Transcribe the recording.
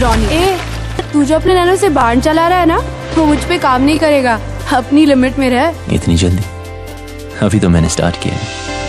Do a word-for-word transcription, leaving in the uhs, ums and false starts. Ronnie. ए, तू जो अपने नैनो से बाण चला रहा है ना, वो मुझ पे काम नहीं करेगा। अपनी लिमिट में रह। इतनी जल्दी? अभी तो मैंने स्टार्ट किया है।